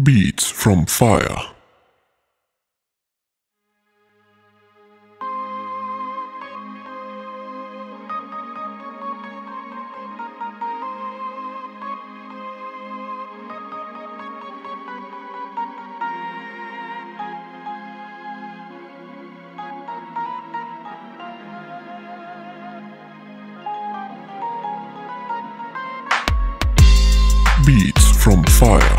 Beats from Fire. Beats from Fire.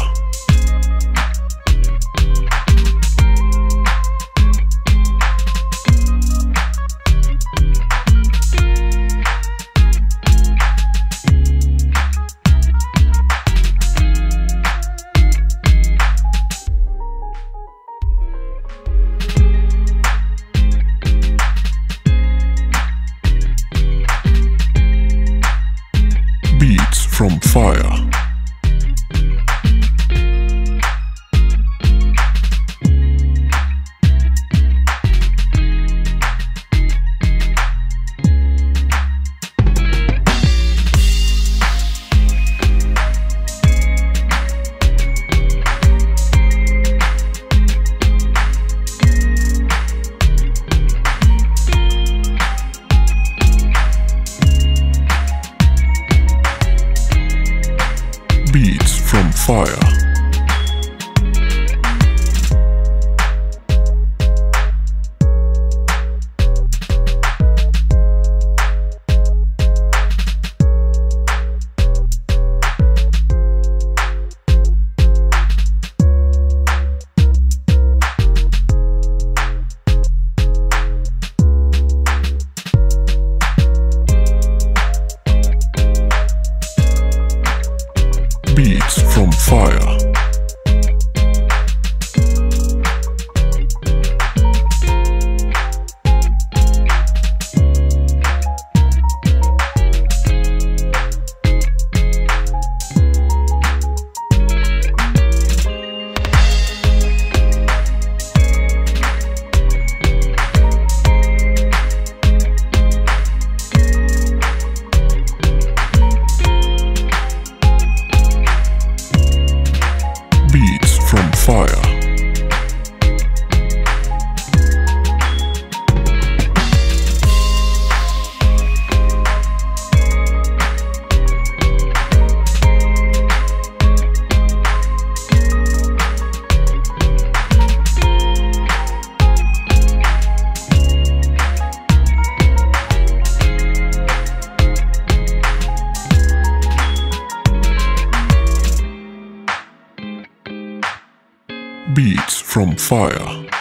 Beats from Fire. Beats from Fire. Beats from Fire. From Fire. Beats from Fire.